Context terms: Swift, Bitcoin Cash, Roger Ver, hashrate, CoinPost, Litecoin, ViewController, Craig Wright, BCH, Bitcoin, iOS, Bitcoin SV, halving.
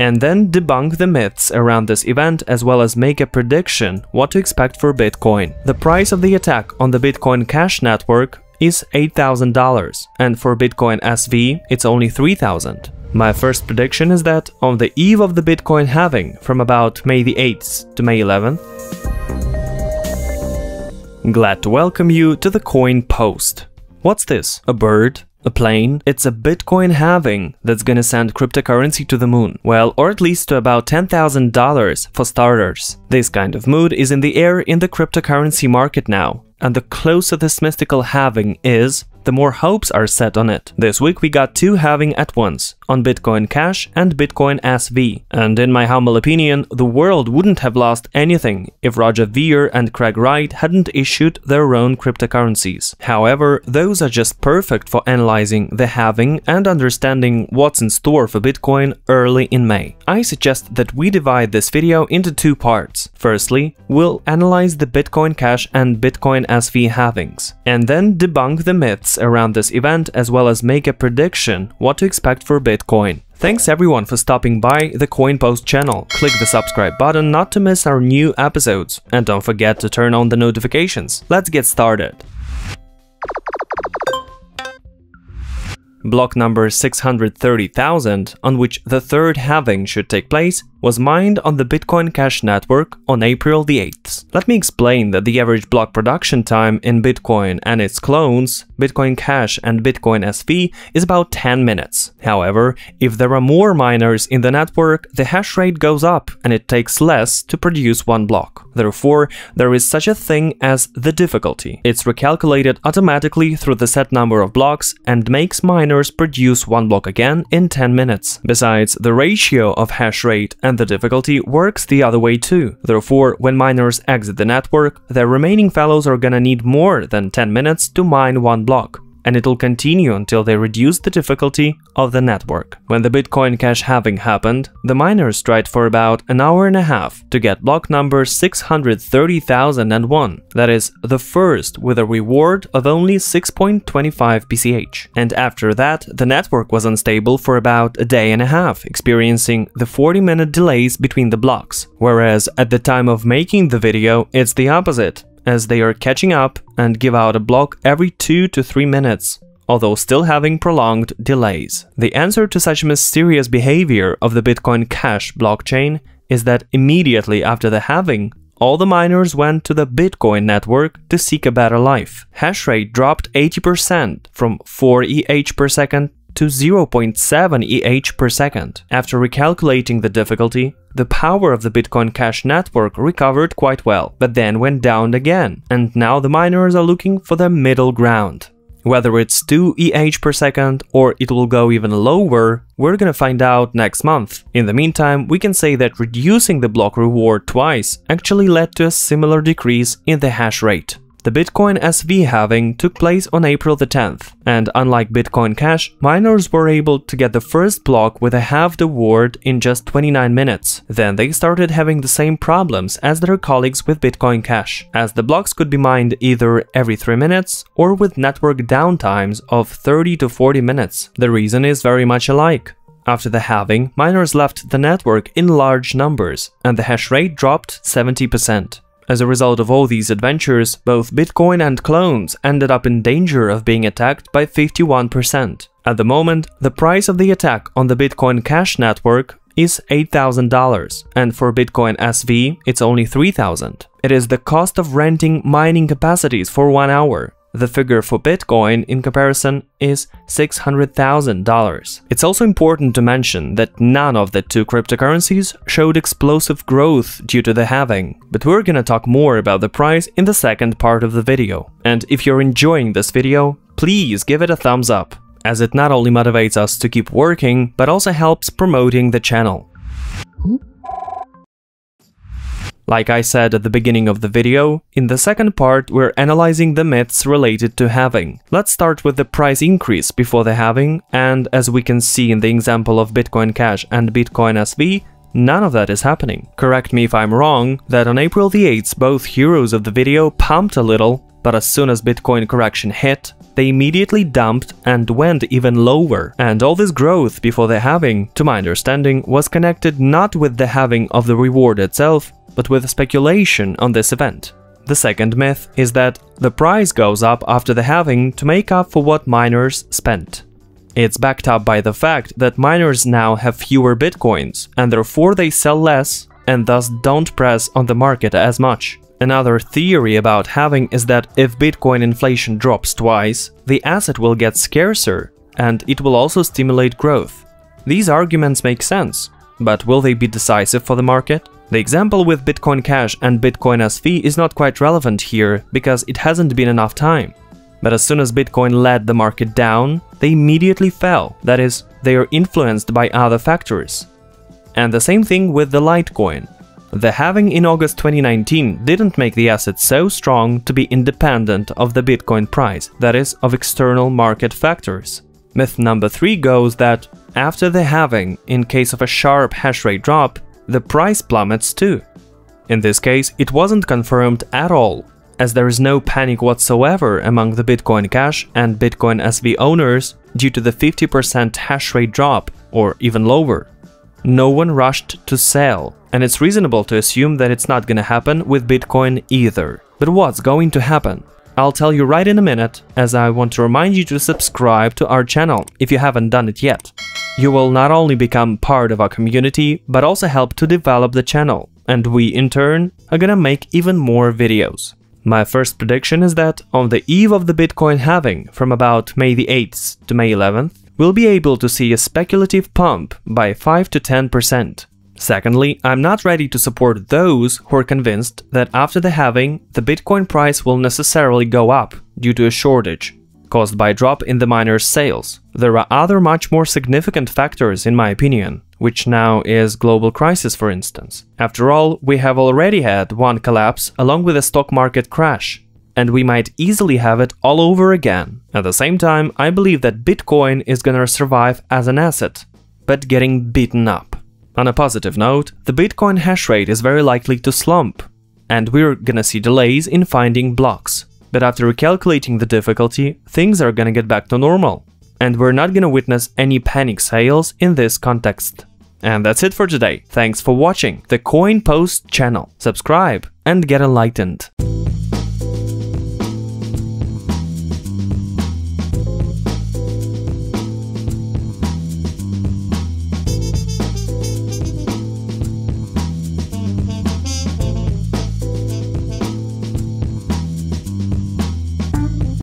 and then debunk the myths around this event as well as make a prediction what to expect for Bitcoin. The price of the attack on the Bitcoin Cash network is $8,000, and for Bitcoin SV it's only $3,000. My first prediction is that on the eve of the Bitcoin halving, from about May the 8th to May 11th, glad to welcome you to the CoinPost. What's this? A bird? A plane? It's a Bitcoin halving that's gonna send cryptocurrency to the moon. Well, or at least to about $10,000 for starters. This kind of mood is in the air in the cryptocurrency market now, and the closer this mystical halving is, the more hopes are set on it. This week we got two halving at once, on Bitcoin Cash and Bitcoin SV. And in my humble opinion, the world wouldn't have lost anything if Roger Ver and Craig Wright hadn't issued their own cryptocurrencies. However, those are just perfect for analyzing the halving and understanding what's in store for Bitcoin early in May. I suggest that we divide this video into two parts. Firstly, we'll analyze the Bitcoin Cash and Bitcoin SV halvings, and then debunk the myths around this event as well as make a prediction what to expect for Bitcoin. Thanks everyone for stopping by the CoinPost channel. Click the subscribe button not to miss our new episodes, and don't forget to turn on the notifications. Let's get started. Block number 630,000, on which the third halving should take place, was mined on the Bitcoin Cash network on April the 8th. Let me explain that the average block production time in Bitcoin and its clones, Bitcoin Cash and Bitcoin SV, is about 10 minutes. However, if there are more miners in the network, the hash rate goes up and it takes less to produce one block. Therefore, there is such a thing as the difficulty. It's recalculated automatically through the set number of blocks and makes miners produce one block again in 10 minutes. Besides, the ratio of hash rate and the difficulty works the other way too. Therefore, when miners exit the network, their remaining fellows are gonna need more than 10 minutes to mine one block, and it'll continue until they reduce the difficulty of the network. When the Bitcoin Cash halving happened, the miners tried for about an hour and a half to get block number 630,001, that is, the first with a reward of only 6.25 BCH. And after that, the network was unstable for about a day and a half, experiencing the 40-minute delays between the blocks. Whereas at the time of making the video, it's the opposite, as they are catching up and give out a block every 2 to 3 minutes, although still having prolonged delays. The answer to such mysterious behavior of the Bitcoin Cash blockchain is that immediately after the halving, all the miners went to the Bitcoin network to seek a better life. Hash rate dropped 80% from 4 EH per second to 0.7 EH per second. After recalculating the difficulty, the power of the Bitcoin Cash network recovered quite well, but then went down again, and now the miners are looking for the middle ground. Whether it's 2 EH per second or it will go even lower, we're gonna find out next month. In the meantime, we can say that reducing the block reward twice actually led to a similar decrease in the hash rate. The Bitcoin SV halving took place on April the 10th, and unlike Bitcoin Cash, miners were able to get the first block with a halved reward in just 29 minutes. Then they started having the same problems as their colleagues with Bitcoin Cash, as the blocks could be mined either every 3 minutes or with network downtimes of 30 to 40 minutes. The reason is very much alike. After the halving, miners left the network in large numbers, and the hash rate dropped 70%. As a result of all these adventures, both Bitcoin and clones ended up in danger of being attacked by 51%. At the moment, the price of the attack on the Bitcoin Cash network is $8,000, and for Bitcoin SV, it's only $3,000. It is the cost of renting mining capacities for 1 hour. The figure for Bitcoin, in comparison, is $600,000. It's also important to mention that none of the two cryptocurrencies showed explosive growth due to the halving, but we're gonna talk more about the price in the second part of the video. And if you're enjoying this video, please give it a thumbs up, as it not only motivates us to keep working, but also helps promoting the channel. Like I said at the beginning of the video, in the second part we're analyzing the myths related to halving. Let's start with the price increase before the halving, and as we can see in the example of Bitcoin Cash and Bitcoin SV, none of that is happening. Correct me if I'm wrong, that on April the 8th both heroes of the video pumped a little, but as soon as Bitcoin correction hit, they immediately dumped and went even lower. And all this growth before the halving, to my understanding, was connected not with the halving of the reward itself, but with speculation on this event. The second myth is that the price goes up after the halving to make up for what miners spent. It's backed up by the fact that miners now have fewer bitcoins, and therefore they sell less and thus don't press on the market as much. Another theory about halving is that if Bitcoin inflation drops twice, the asset will get scarcer and it will also stimulate growth. These arguments make sense, but will they be decisive for the market? The example with Bitcoin Cash and Bitcoin SV is not quite relevant here because it hasn't been enough time. But as soon as Bitcoin led the market down, they immediately fell, that is, they are influenced by other factors. And the same thing with the Litecoin. The halving in August 2019 didn't make the asset so strong to be independent of the Bitcoin price, that is, of external market factors. Myth number 3 goes that after the halving, in case of a sharp hash rate drop, the price plummets too. In this case, it wasn't confirmed at all, as there is no panic whatsoever among the Bitcoin Cash and Bitcoin SV owners due to the 50% hash rate drop, or even lower. No one rushed to sell, and it's reasonable to assume that it's not gonna happen with Bitcoin either. But what's going to happen? I'll tell you right in a minute, as I want to remind you to subscribe to our channel if you haven't done it yet. You will not only become part of our community, but also help to develop the channel, and we in turn are gonna make even more videos. My first prediction is that on the eve of the Bitcoin halving, from about May the 8th to May 11th, we'll be able to see a speculative pump by 5 to 10%. Secondly, I'm not ready to support those who are convinced that after the halving, the Bitcoin price will necessarily go up due to a shortage caused by a drop in the miners' sales. There are other much more significant factors, in my opinion, which now is global crisis, for instance. After all, we have already had one collapse along with a stock market crash, and we might easily have it all over again. At the same time, I believe that Bitcoin is gonna survive as an asset, but getting beaten up. On a positive note, the Bitcoin hash rate is very likely to slump, and we're gonna see delays in finding blocks. But after recalculating the difficulty, things are gonna get back to normal, and we're not gonna witness any panic sales in this context. And that's it for today. Thanks for watching the CoinPost channel. Subscribe and get enlightened.